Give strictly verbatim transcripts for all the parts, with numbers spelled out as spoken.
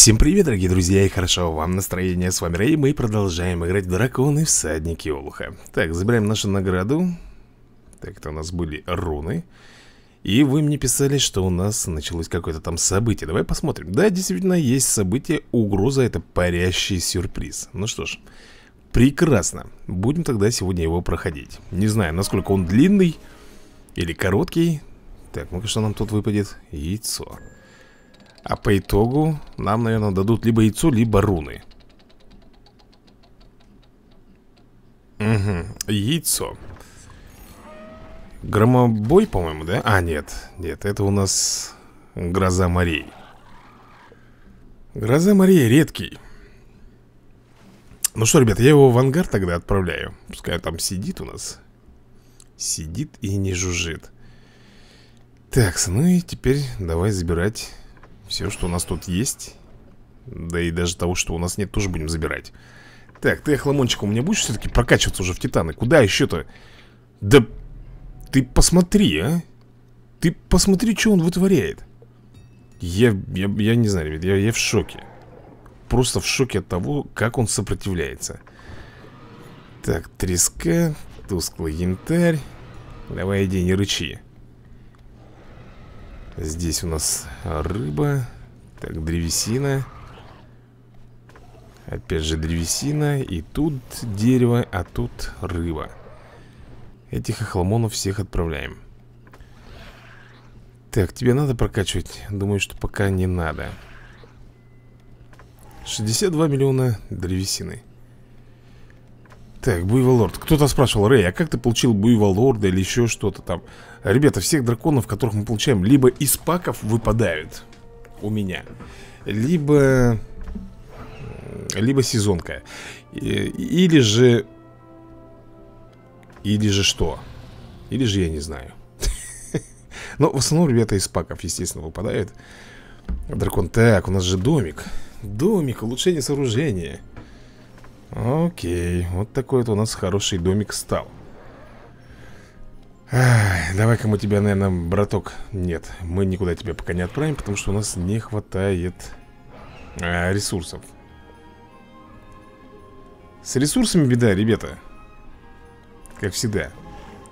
Всем привет, дорогие друзья, и хорошо вам настроение. С вами Рэй, мы продолжаем играть в драконы всадники олуха. Так, забираем нашу награду. Так, это у нас были руны. И вы мне писали, что у нас началось какое-то там событие. Давай посмотрим. Да, действительно, есть событие. Угроза — это парящий сюрприз. Ну что ж, прекрасно. Будем тогда сегодня его проходить. Не знаю, насколько он длинный или короткий. Так, ну-ка, что нам тут выпадет? Яйцо. А по итогу нам, наверное, дадут либо яйцо, либо руны. Угу, яйцо. Громобой, по-моему, да? А, нет, нет, это у нас гроза морей. Гроза морей редкий. Ну что, ребята, я его в ангар тогда отправляю. Пускай там сидит у нас. Сидит и не жужжит. Так, ну и теперь давай забирать все, что у нас тут есть. Да и даже того, что у нас нет, тоже будем забирать. Так, ты, охламончик, у меня будешь все-таки прокачиваться уже в титаны? Куда еще-то? Да ты посмотри, а. Ты посмотри, что он вытворяет. Я, я, я не знаю, ребят, я, я в шоке. Просто в шоке от того, как он сопротивляется. Так, треска, тусклый янтарь. Давай, иди, не рычи. Здесь у нас рыба. Так, древесина. Опять же древесина. И тут дерево, а тут рыба. Этих охламонов всех отправляем. Так, тебе надо прокачивать? Думаю, что пока не надо. шестьдесят два миллиона древесины. Так, Буйволорд. Кто-то спрашивал: Рэй, а как ты получил Буйволорда или еще что-то там? Ребята, всех драконов, которых мы получаем, либо из паков выпадают у меня, либо либо сезонка, или же или же что, или же я не знаю. Но в основном, ребята, из паков, естественно, выпадают. Дракон. Так, у нас же домик. Домик, улучшение сооружения. Окей, вот такой вот у нас хороший домик стал. Давай-ка мы тебя, наверное, браток... Нет, мы никуда тебя пока не отправим, потому что у нас не хватает а, ресурсов. С ресурсами беда, ребята. Как всегда.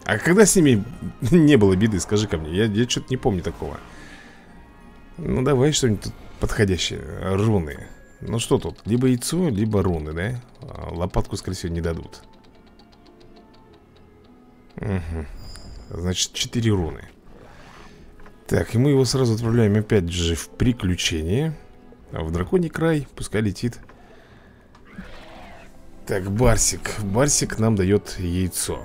А когда с ними не было беды, скажи ко мне. Я, я что-то не помню такого. Ну давай что-нибудь тут подходящее. Руны. Ну что тут? Либо яйцо, либо руны, да? Лопатку, скорее всего, не дадут. Угу. Значит, четыре руны. Так, и мы его сразу отправляем опять же в приключение. В драконий край, пускай летит. Так, Барсик. Барсик нам дает яйцо.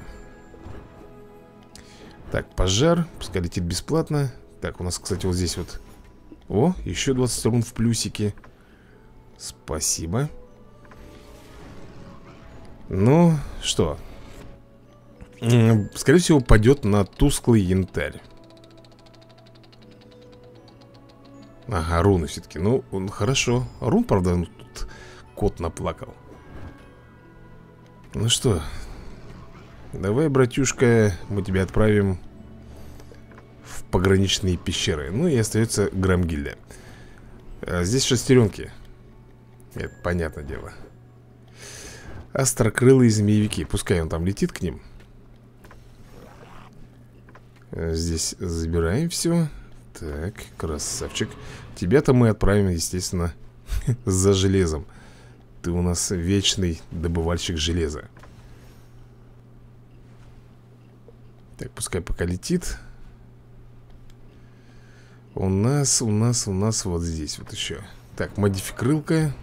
Так, пожар, пускай летит бесплатно. Так, у нас, кстати, вот здесь вот. О, еще двадцать рун в плюсике. Спасибо. Ну, что? Скорее всего, пойдет на тусклый янтарь. Ага, руны все-таки. Ну, он хорошо. Рун, правда, ну, тут кот наплакал. Ну что? Давай, братюшка, мы тебя отправим в пограничные пещеры. Ну и остается Грамгильда. А здесь шестеренки. Это понятное дело. Острокрылые змеевики. Пускай он там летит к ним. Здесь забираем все. Так, красавчик. Тебя-то мы отправим, естественно, за железом. Ты у нас вечный добывальщик железа. Так, пускай пока летит. У нас, у нас, у нас вот здесь вот еще. Так, модификрылка.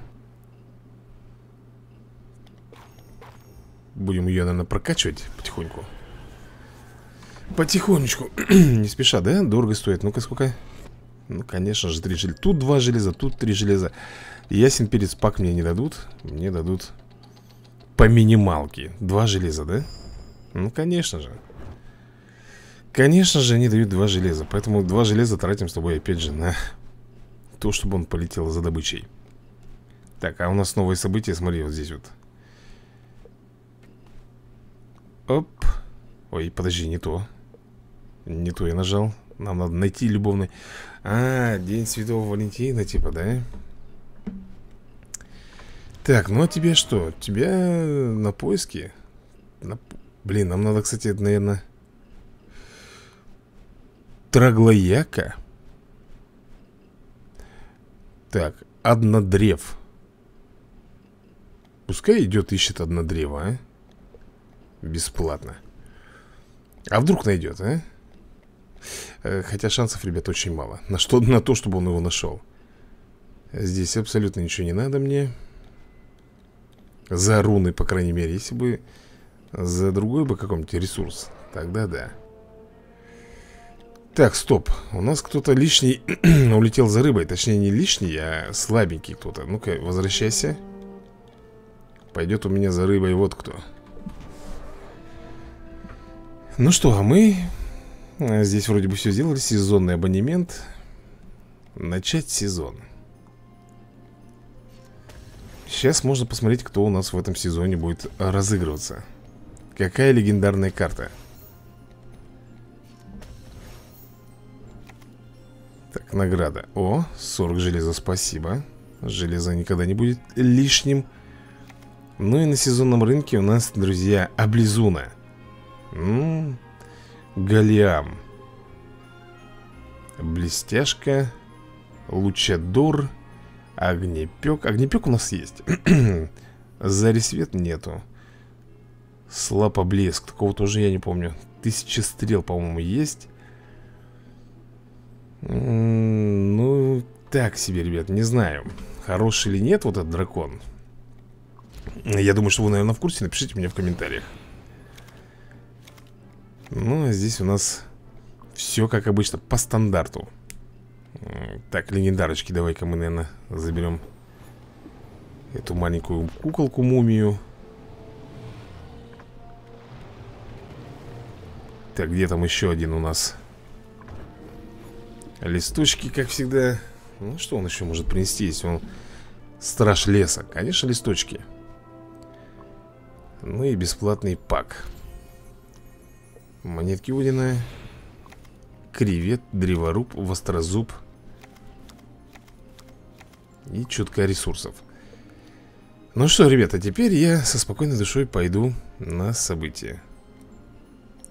Будем ее, наверное, прокачивать потихоньку. Потихонечку. Не спеша, да? Дорого стоит. Ну-ка, сколько? Ну, конечно же, три железа. Тут два железа, тут три железа. Ясен перец, пак мне не дадут. Мне дадут по минималке. Два железа, да? Ну, конечно же. Конечно же, они дают два железа. Поэтому два железа тратим с тобой, опять же, на то, чтобы он полетел за добычей. Так, а у нас новое событие. Смотри, вот здесь вот. Оп. Ой, подожди, не то. Не то я нажал. Нам надо найти любовный. А, День Святого Валентина, типа, да? Так, ну а тебе что? Тебя на поиски? На... Блин, нам надо, кстати, это, наверное... Траглояка? Так, однодрев. Пускай идет, ищет однодрево, а? Бесплатно. А вдруг найдет, а? Хотя шансов, ребят, очень мало. На что, на то, чтобы он его нашел. Здесь абсолютно ничего не надо мне. За руны, по крайней мере. Если бы за другой бы какой-нибудь ресурс, тогда да. Так, стоп. У нас кто-то лишний улетел за рыбой. Точнее, не лишний, а слабенький кто-то. Ну-ка, возвращайся. Пойдет у меня за рыбой вот кто. Ну что, а мы... Здесь вроде бы все сделали. Сезонный абонемент. Начать сезон. Сейчас можно посмотреть, кто у нас в этом сезоне будет разыгрываться. Какая легендарная карта. Так, награда. О, сорок железа, спасибо. Железо никогда не будет лишним. Ну и на сезонном рынке у нас, друзья, облизуна. М-м-м. Голиам, блестяшка, лучадор, огнепек. Огнепек у нас есть. Заресвет нету. Слабоблеск, такого тоже я не помню. Тысяча стрел, по-моему, есть. Ну, так себе, ребят, не знаю, хороший или нет вот этот дракон. Я думаю, что вы, наверное, в курсе. Напишите мне в комментариях. Ну, а здесь у нас все, как обычно, по стандарту. Так, легендарочки давай-ка мы, наверное, заберем эту маленькую куколку-мумию. Так, где там еще один у нас? Листочки, как всегда. Ну, что он еще может принести, если он страж леса? Конечно, листочки. Ну и бесплатный пак. Монетки Одина, кревет, древоруб, вострозуб и чутка ресурсов. Ну что, ребята, теперь я со спокойной душой пойду на событие.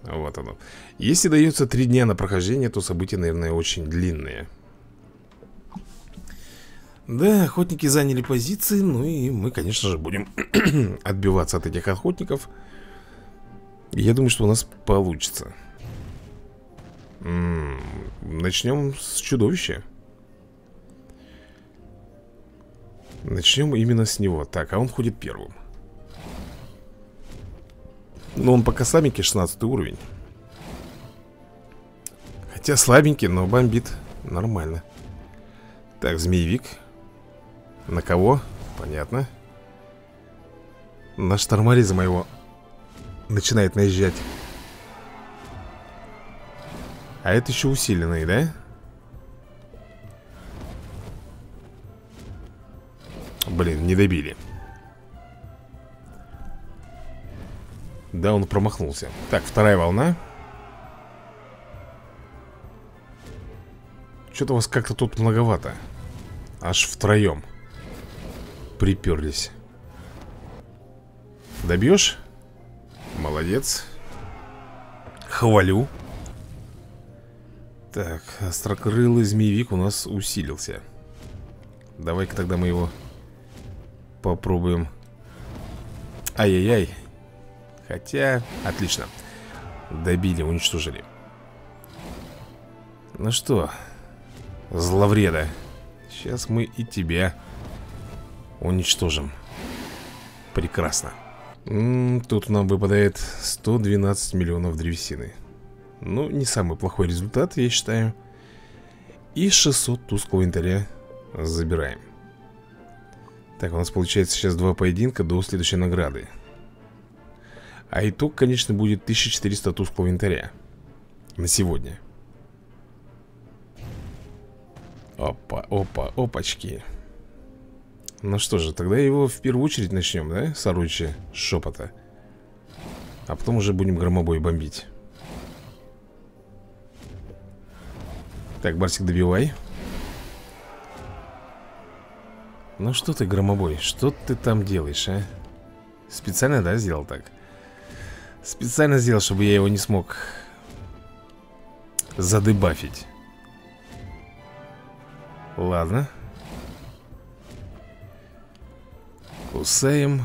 Вот оно. Если дается три дня на прохождение, то события, наверное, очень длинные. Да, охотники заняли позиции. Ну и мы, конечно же, будем отбиваться от этих охотников. Я думаю, что у нас получится. М-м, начнем с чудовища. Начнем именно с него. Так, а он ходит первым. Но он пока слабенький, шестнадцатый уровень. Хотя слабенький, но бомбит нормально. Так, змеевик. На кого? Понятно. На штормореза моего... Начинает наезжать. А это еще усиленный, да? Блин, не добили. Да, он промахнулся. Так, вторая волна. Что-то у вас как-то тут многовато. Аж втроем приперлись. Добьешь? Молодец. Хвалю. Так, острокрылый змеевик у нас усилился. Давай-ка тогда мы его попробуем. Ай-яй-яй. Хотя, отлично. Добили, уничтожили. Ну что, зловреда, сейчас мы и тебя уничтожим. Прекрасно. Тут нам выпадает сто двенадцать миллионов древесины. Ну, не самый плохой результат, я считаю. И шестьсот тусклого янтаря забираем. Так, у нас получается сейчас два поединка до следующей награды. А итог, конечно, будет тысяча четыреста тусклого янтаря на сегодня. Опа, опа, опачки. Ну что же, тогда его в первую очередь начнем, да? Сородича шепота. А потом уже будем громобой бомбить. Так, Барсик, добивай. Ну что ты, Громобой, что ты там делаешь, а? Специально, да, сделал так? Специально сделал, чтобы я его не смог задебафить. Ладно. Кусаем.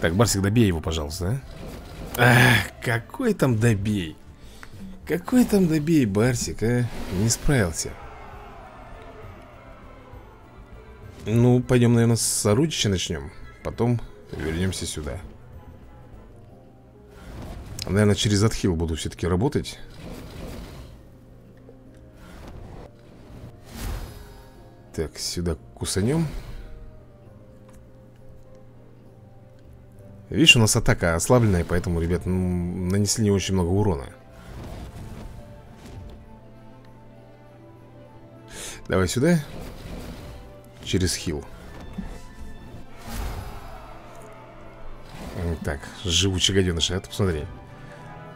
Так, Барсик, добей его, пожалуйста. Ах, какой там добей? Какой там добей, Барсик, а? Не справился. Ну, пойдем, наверное, с сородича начнем. Потом вернемся сюда. Наверное, через отхил буду все-таки работать. Так, сюда кусанем. Видишь, у нас атака ослабленная, поэтому, ребят, ну, нанесли не очень много урона. Давай сюда. Через хил. Так, живучий гаденыш, а ты посмотри.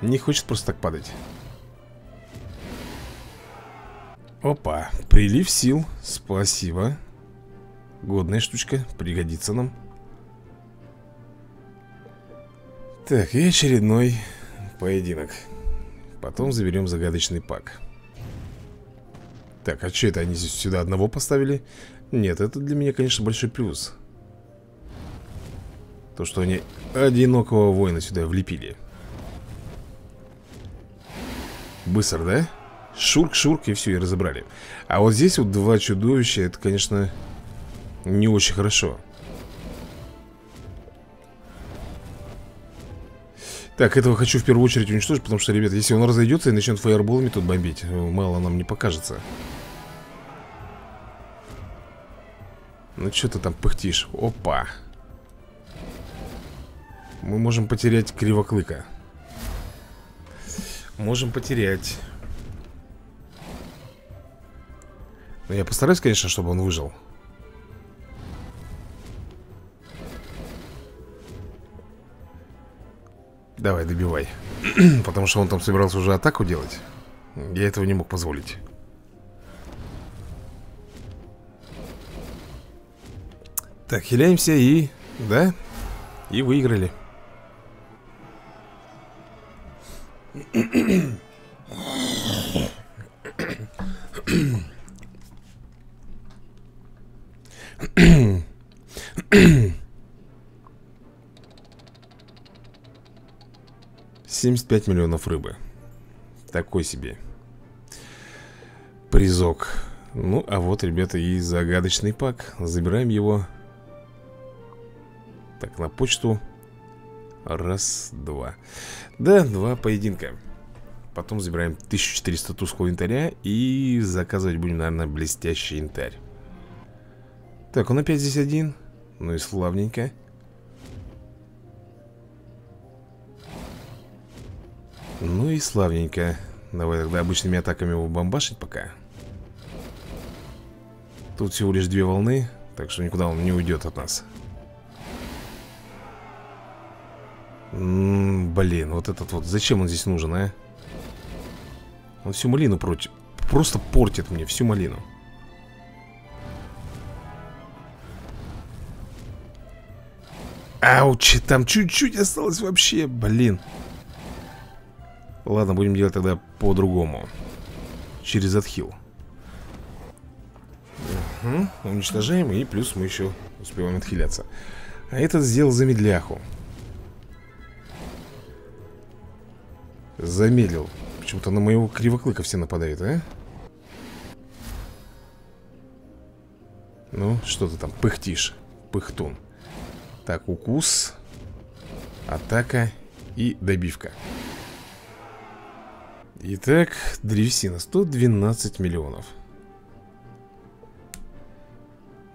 Не хочет просто так падать. Опа, прилив сил. Спасибо. Годная штучка, пригодится нам. Так, и очередной поединок. Потом заберем загадочный пак. Так, а что это они здесь сюда одного поставили? Нет, это для меня, конечно, большой плюс. То, что они одинокого воина сюда влепили. Быстро, да? Шурк-шурк, и все, и разобрали. А вот здесь вот два чудовища, это, конечно, не очень хорошо. Так, этого хочу в первую очередь уничтожить, потому что, ребят, если он разойдется и начнет фаерболами тут бомбить, мало нам не покажется. Ну, что ты там пыхтишь? Опа. Мы можем потерять Кривоклыка. Можем потерять. Но я постараюсь, конечно, чтобы он выжил. Давай, добивай. Потому что он там собирался уже атаку делать. Я этого не мог позволить. Так, хиляемся и... Да? И выиграли. семьдесят пять миллионов рыбы. Такой себе призок. Ну, а вот, ребята, и загадочный пак. Забираем его. Так, на почту. Раз, два. Да, два поединка. Потом забираем тысячу четыреста тусклого янтаря. И заказывать будем, наверное, блестящий янтарь. Так, он опять здесь один. Ну и славненько. Ну и славненько. Давай тогда обычными атаками его бомбашить пока. Тут всего лишь две волны, так что никуда он не уйдет от нас. М-м, блин, вот этот вот. Зачем он здесь нужен, а? Он всю малину против. Просто портит мне всю малину. Ауч, там чуть-чуть осталось вообще, блин. Ладно, будем делать тогда по-другому. Через отхил. Угу, уничтожаем, и плюс мы еще успеваем отхиляться. А этот сделал замедляху. Замедлил. Почему-то на моего Кривоклыка все нападают, а? Ну, что ты там пыхтишь, пыхтун. Так, укус. Атака. И добивка. Итак, древесина сто двенадцать миллионов.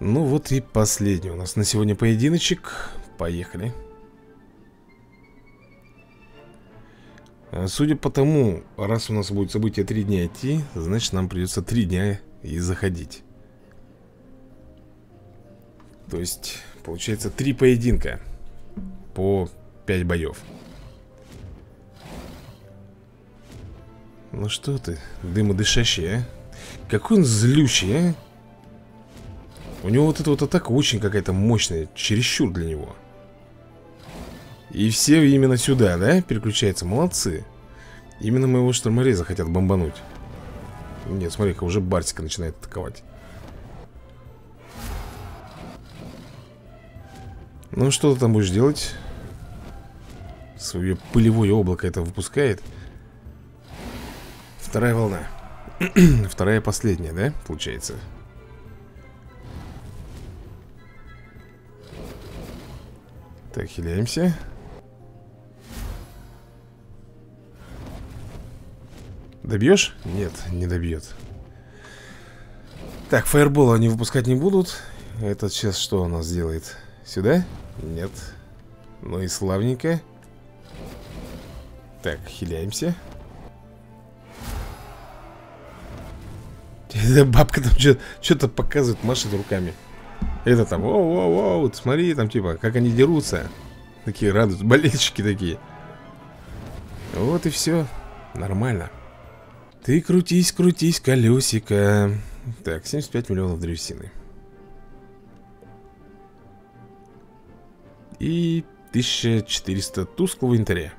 Ну вот и последний у нас на сегодня поединочек. Поехали. Судя по тому, раз у нас будет событие три дня идти, значит нам придется три дня и заходить. То есть, получается три поединка по пять боев. Ну что ты, дымодышащий, а? Какой он злющий, а? У него вот эта вот атака очень какая-то мощная, чересчур для него. И все именно сюда, да, переключаются, молодцы. Именно моего штормореза хотят бомбануть. Нет, смотри-ка, уже Барсика начинает атаковать. Ну, что ты там будешь делать? Свое пылевое облако это выпускает. Вторая волна. Вторая последняя, да, получается? Так, хиляемся. Добьешь? Нет, не добьет. Так, фаербол они выпускать не будут. Этот сейчас что у нас делает? Сюда? Нет. Ну и славненько. Так, хиляемся. Эта бабка там что-то показывает, машет руками. Это там, воу-воу-воу, смотри, там типа, как они дерутся. Такие радуются, болельщики такие. Вот и все, нормально. Ты крутись, крутись, колесико. Так, семьдесят пять миллионов древесины. И тысяча четыреста тусклого янтаря.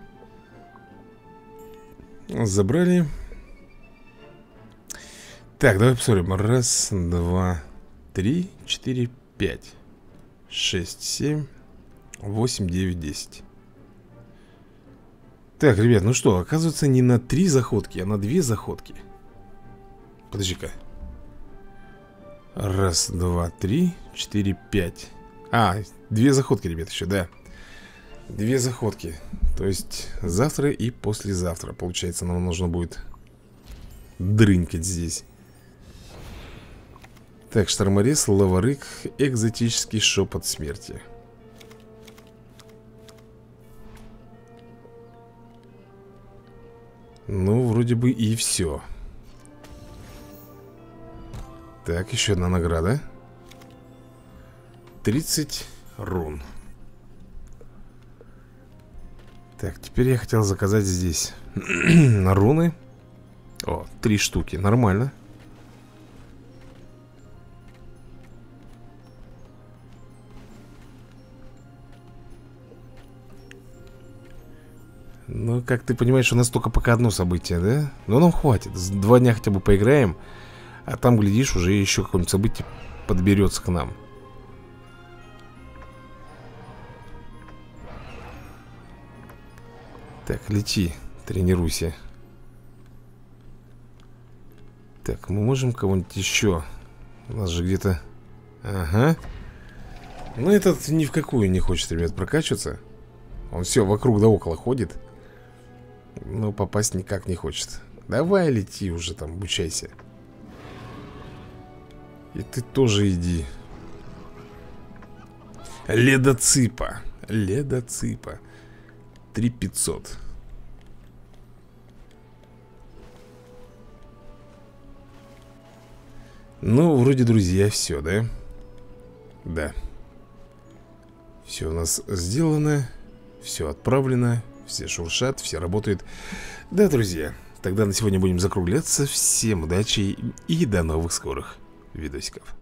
Забрали. Так, давай посмотрим. Раз, два, три, четыре, пять, шесть, семь, восемь, девять, десять. Так, ребят, ну что, оказывается, не на три заходки, а на две заходки. Подожди-ка. Раз, два, три, четыре, пять. А, две заходки, ребят, еще, да. Две заходки. То есть завтра и послезавтра. Получается, нам нужно будет дрынькать здесь. Так, шторморез, ловарык, экзотический шепот смерти. Ну, вроде бы и все. Так, еще одна награда. тридцать рун. Так, теперь я хотел заказать здесь на руны. О, три штуки, нормально. Ну, как ты понимаешь, у нас только пока одно событие, да? Но нам хватит, два дня хотя бы поиграем. А там, глядишь, уже еще какое-нибудь событие подберется к нам. Так, лети, тренируйся. Так, мы можем кого-нибудь еще? У нас же где-то... Ага. Ну, этот ни в какую не хочет, ребят, прокачиваться. Он все вокруг да около ходит. Но попасть никак не хочет. Давай лети уже там, обучайся. И ты тоже иди. Ледоципа. Ледоципа. три тысячи пятьсот. Ну, вроде, друзья, все, да? Да. Все у нас сделано. Все отправлено. Все шуршат, все работают. Да, друзья, тогда на сегодня будем закругляться. Всем удачи и до новых скорых видосиков.